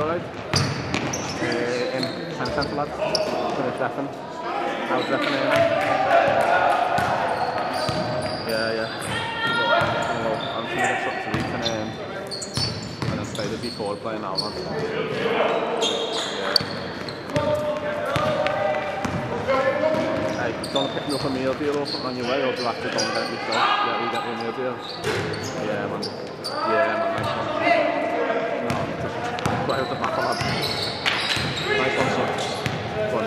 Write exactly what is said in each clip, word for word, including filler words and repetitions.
drive, uh, in Town Centre lads, finished reffing. I was reffing earlier. Yeah, yeah. I'm trying to get something to eat and, um, and I played it before playing now, man. Yeah. Hey, do you want to pick me up a meal deal or something on your way, or do I have to go and get yourself? Yeah, we get you a meal deal. Yeah, man. Yeah, man, nice one. Out the back on. Nice one, son. Fun.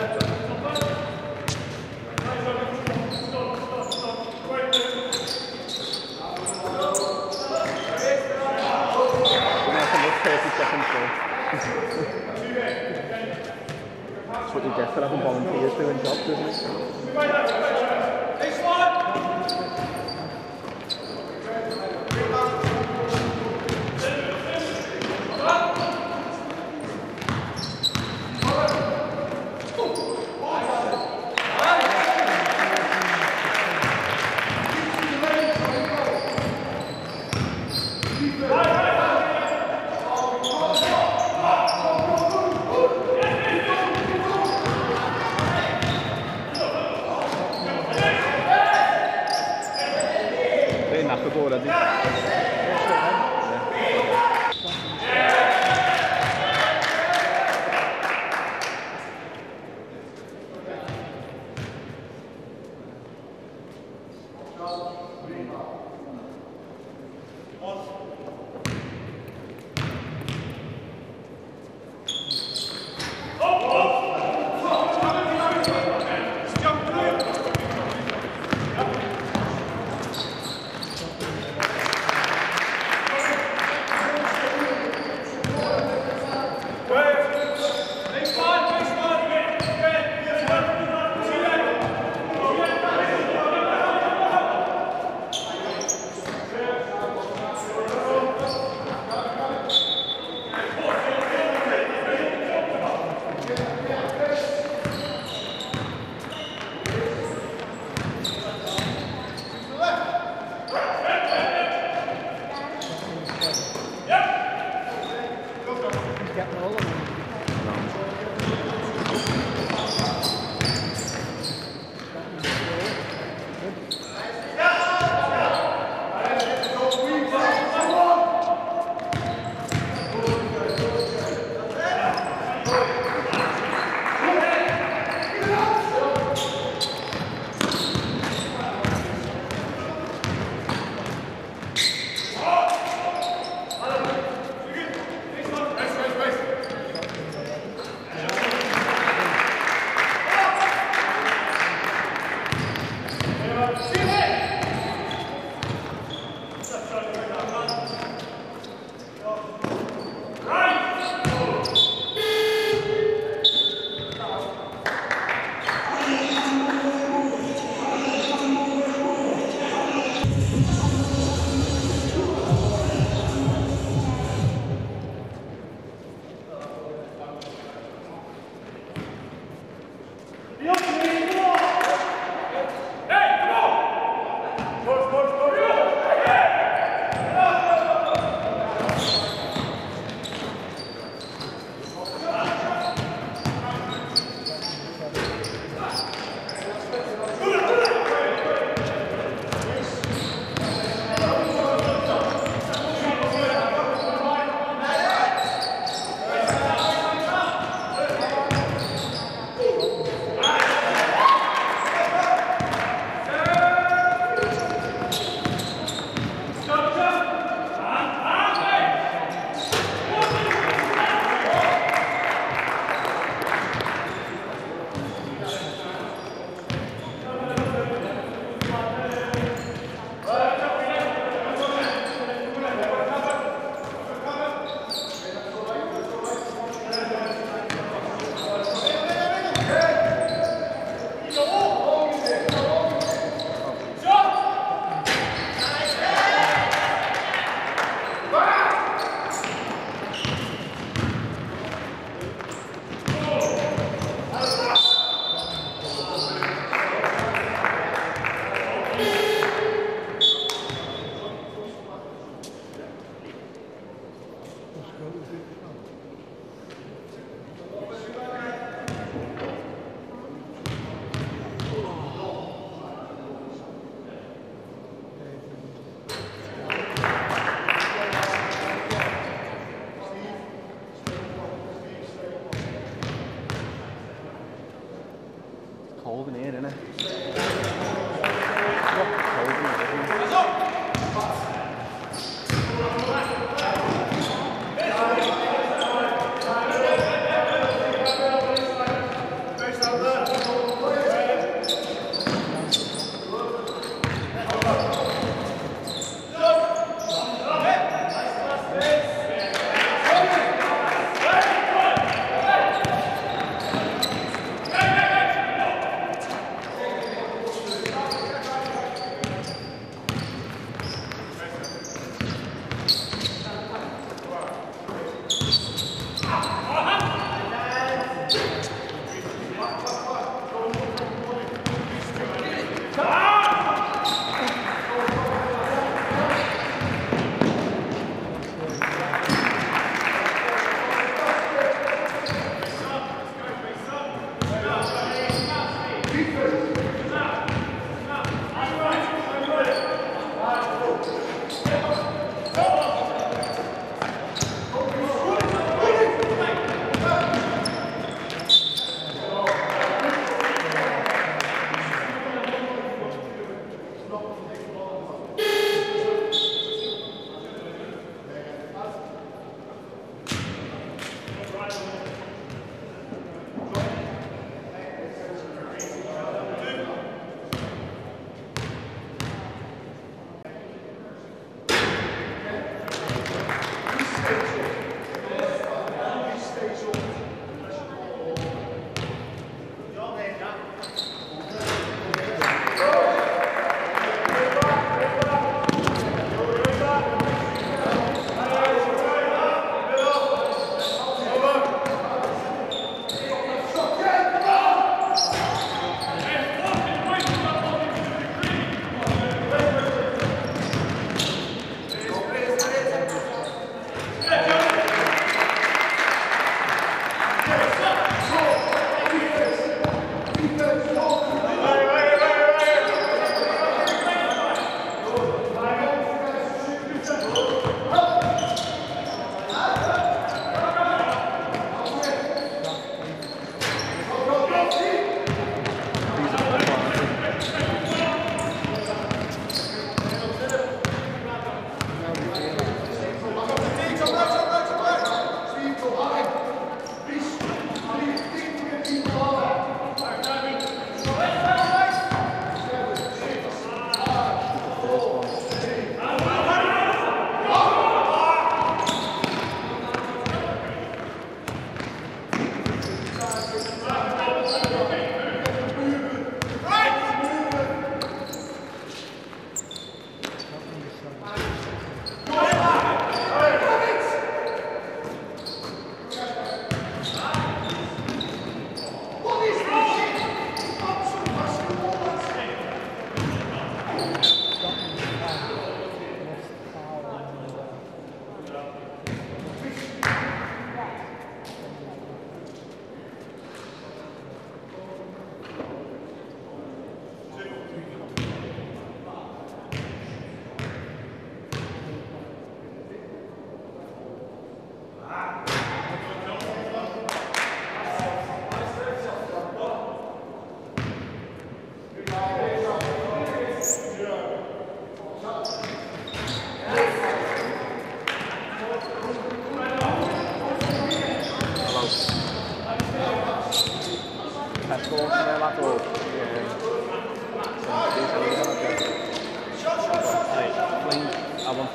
That's what you get for having volunteers doing jobs, isn't it?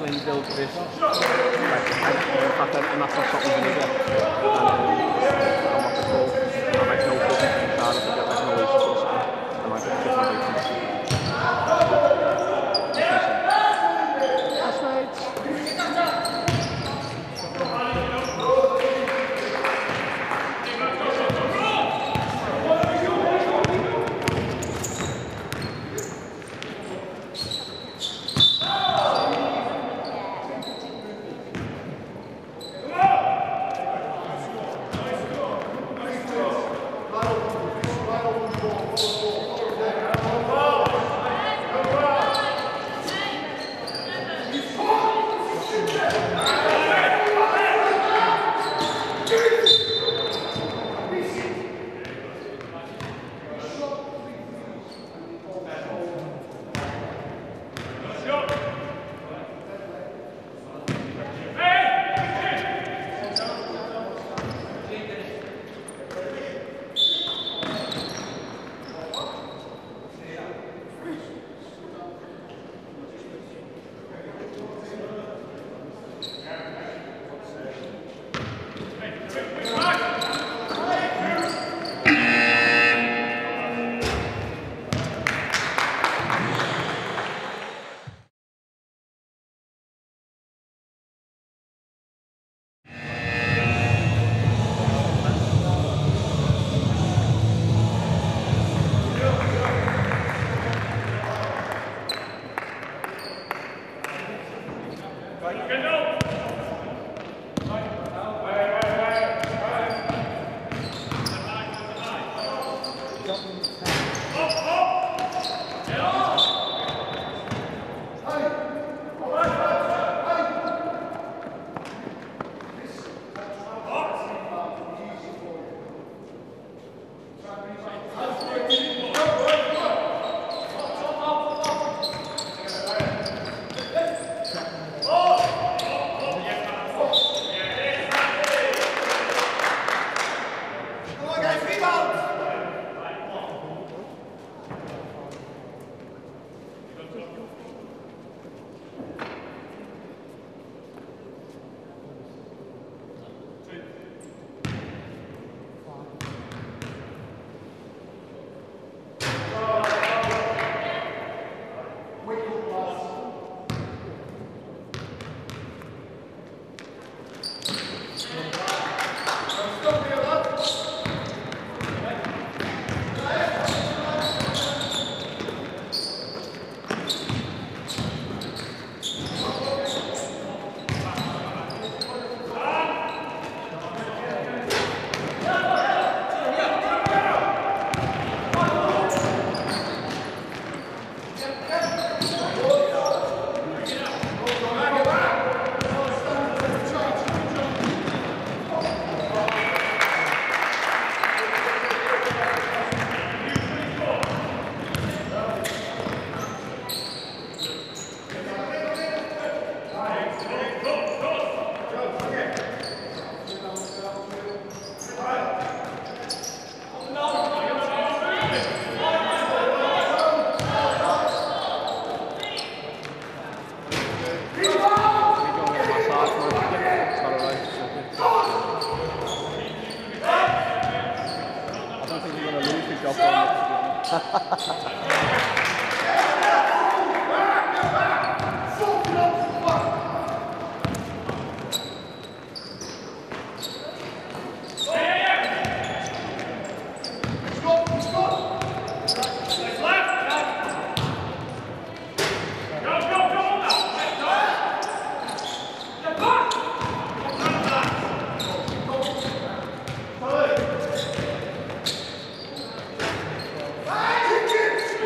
definitely build this pattern, and that's not something we need. I'm not at all. I make no fucking inside. I forget there's no issues or something. I like it different reasons. That's right.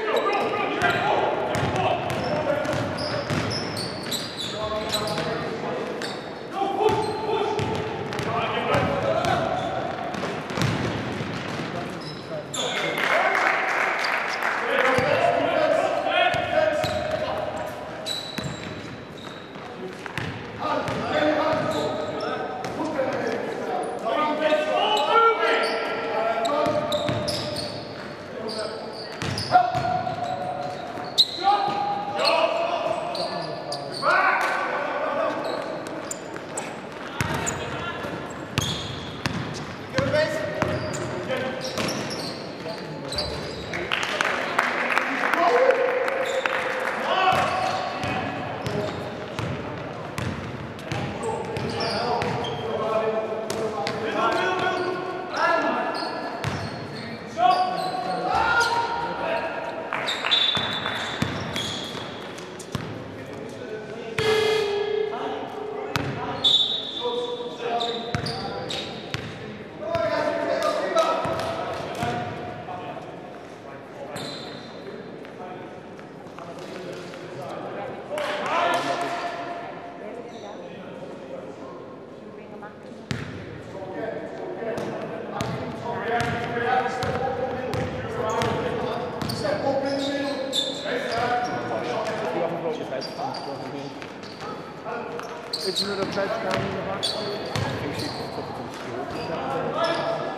Go, go! Isn't it a bed down in the back? I think she put up some school. Get out of here!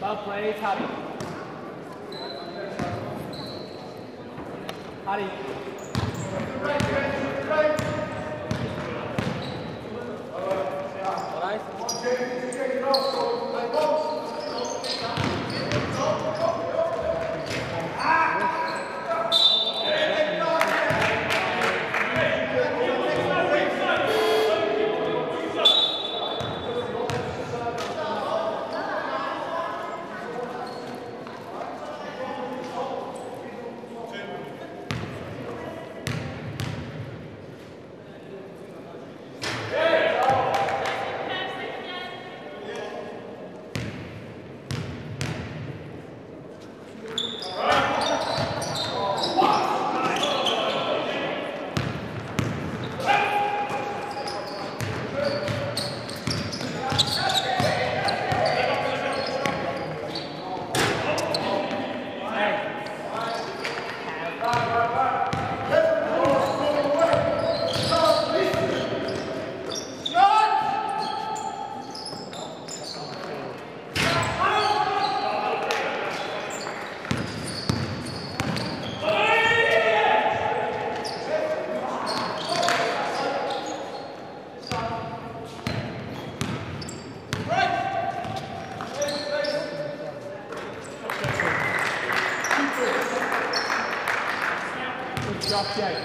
Well played, Harry. Harry. All right. Yes. off Jay.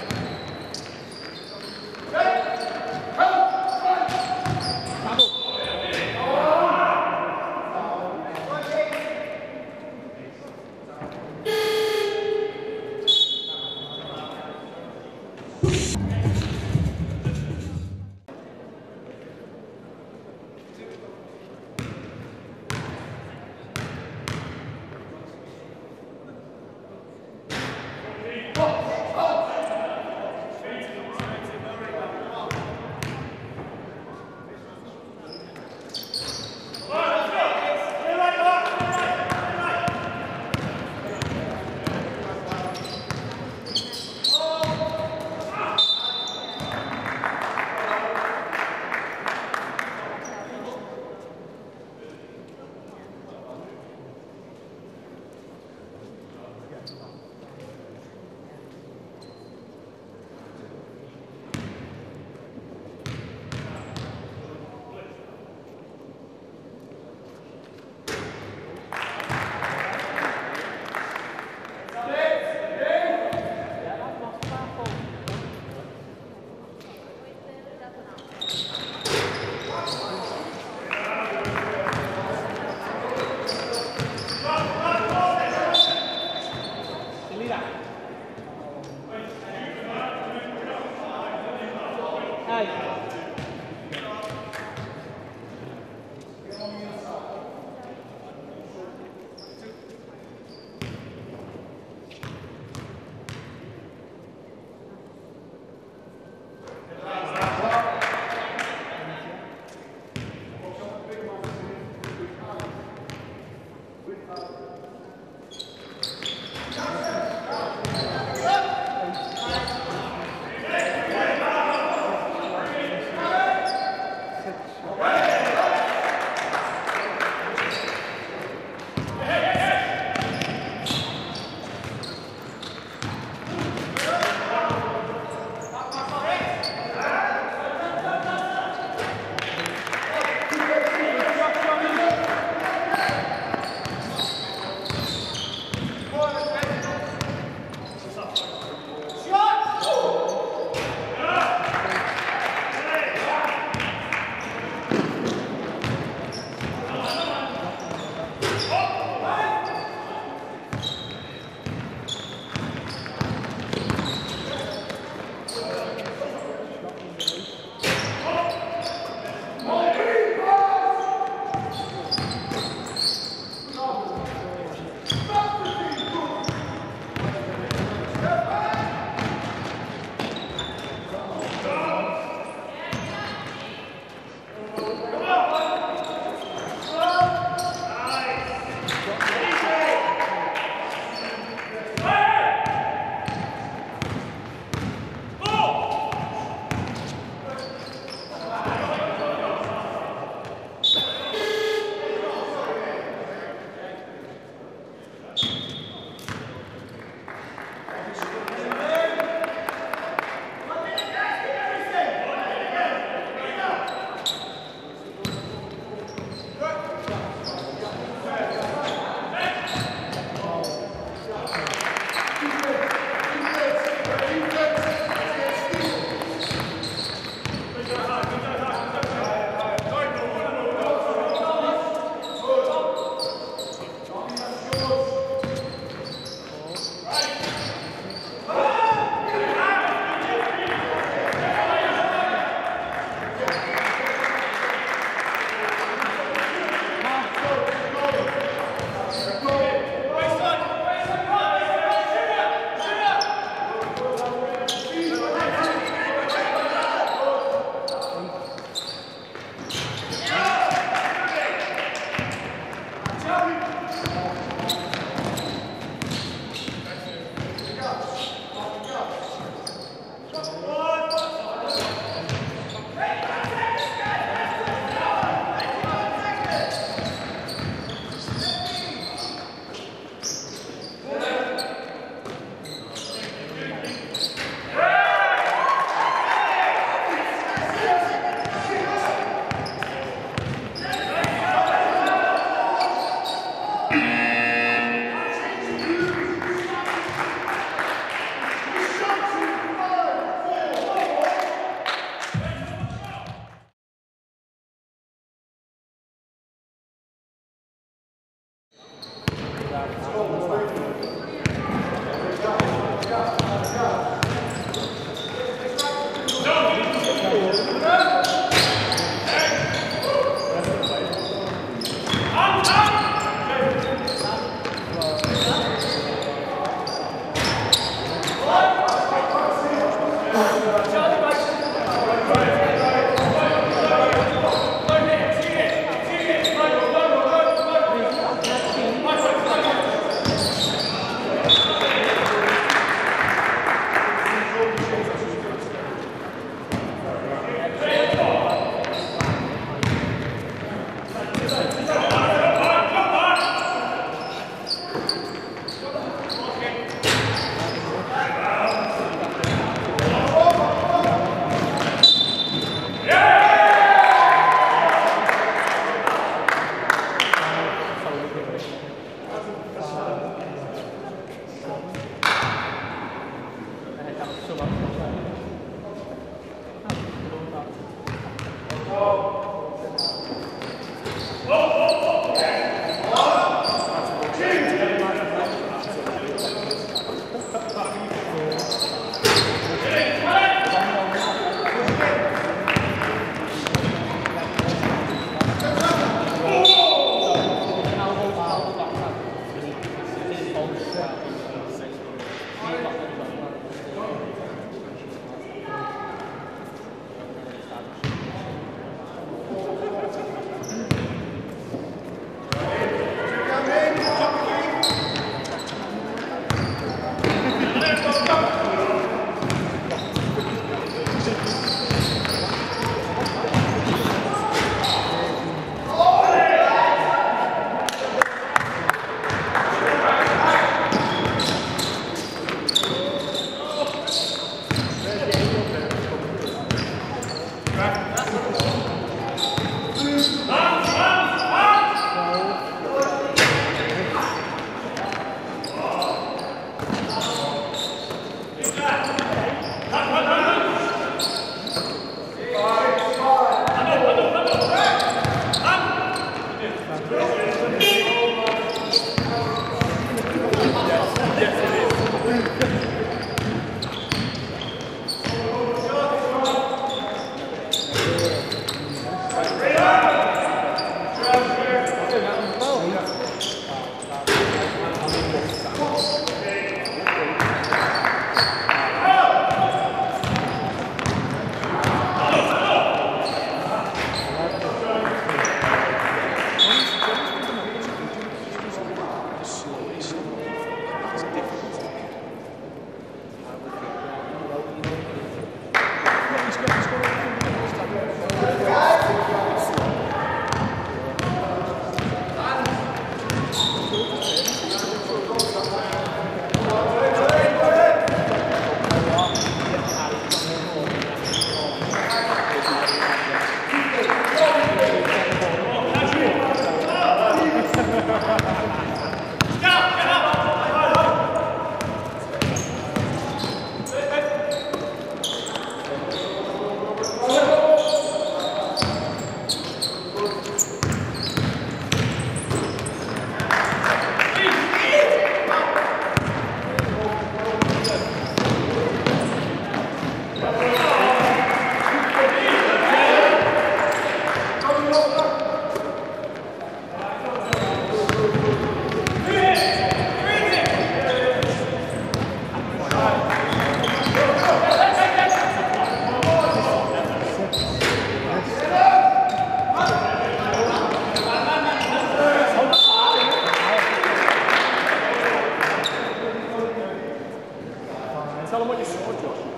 Marcelo Moniçotti, ó.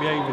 Behaviour.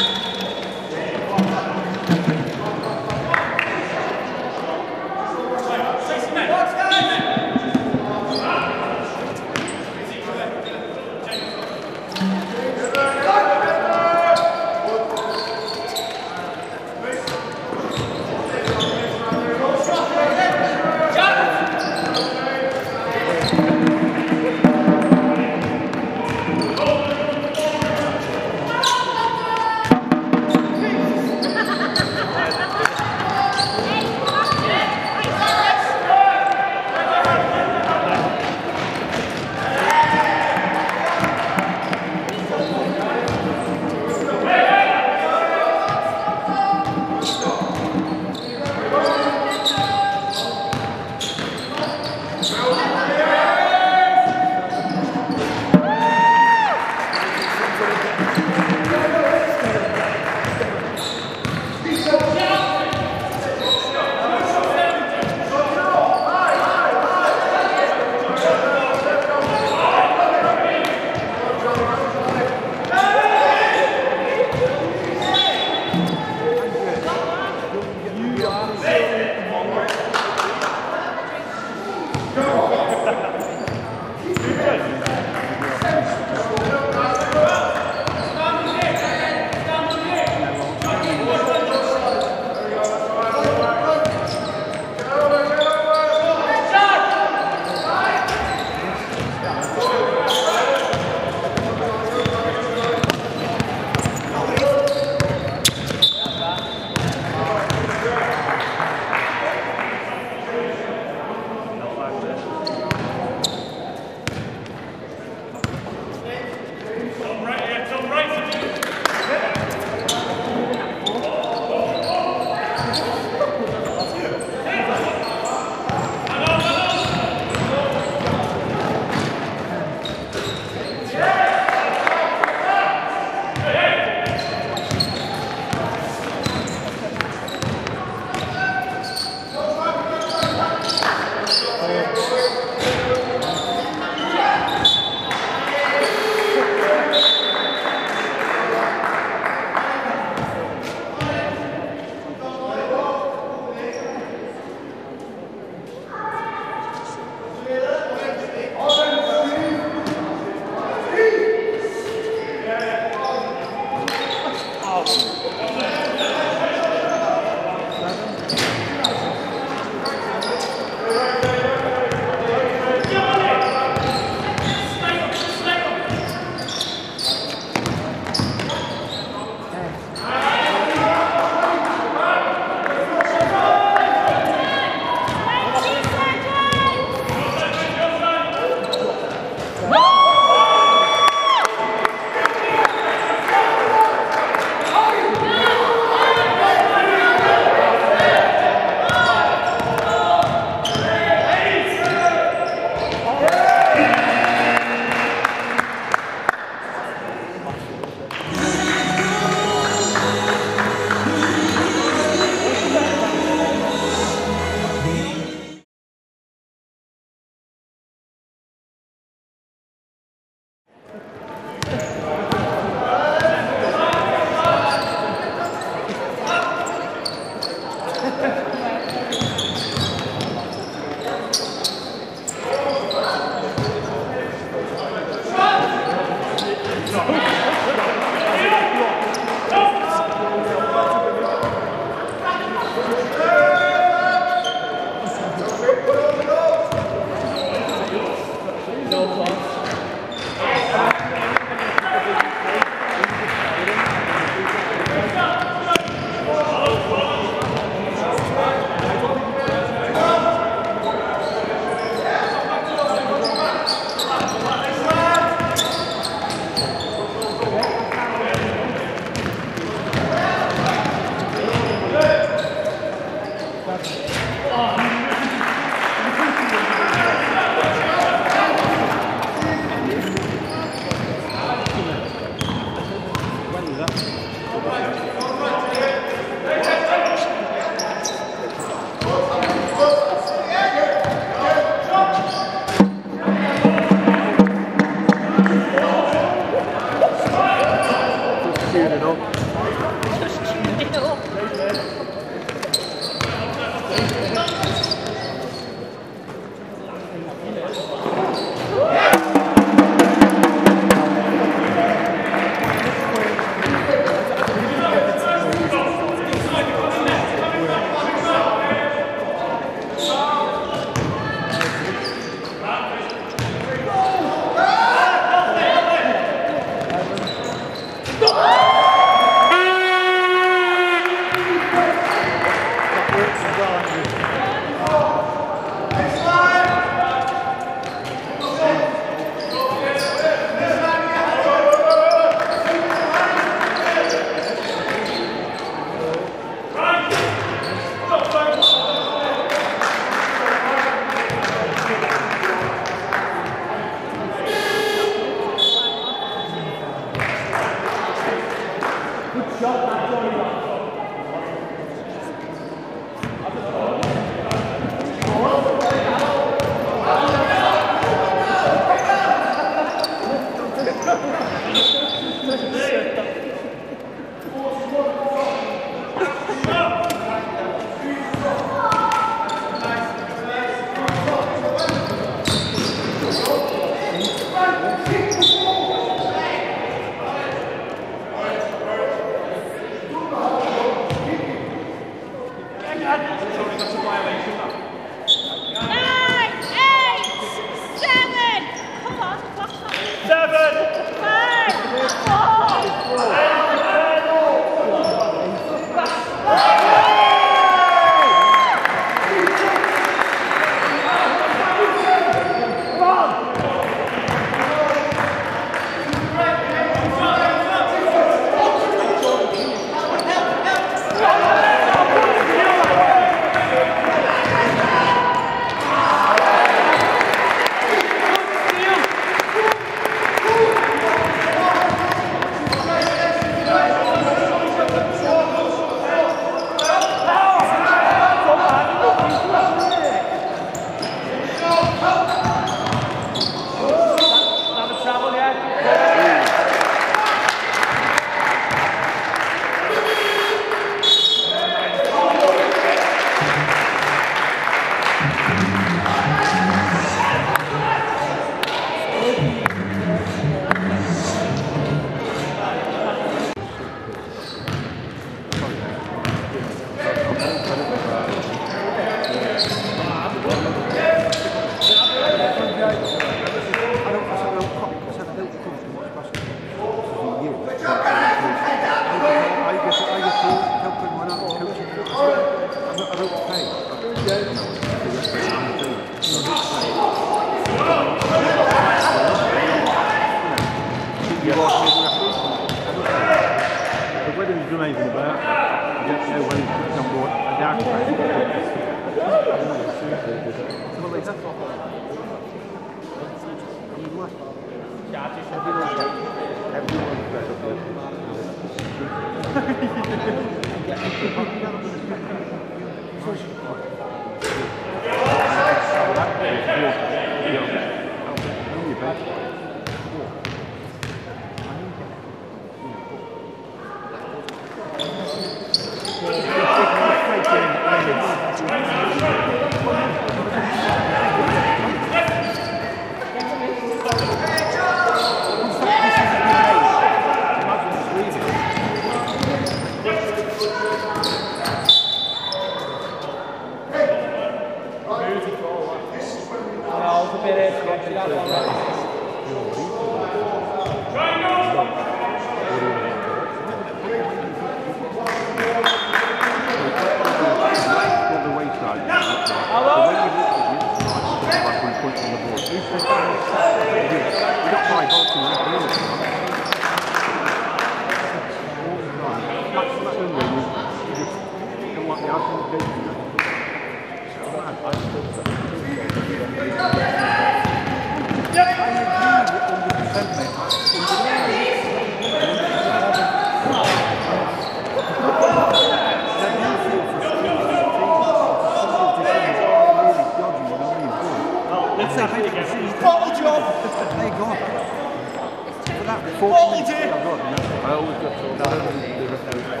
Fold it! I always got to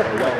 Oh.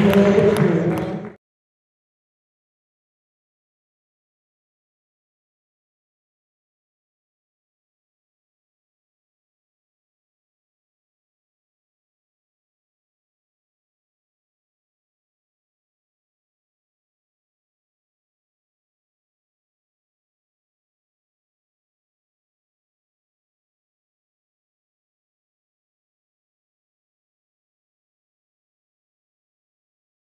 Thank you.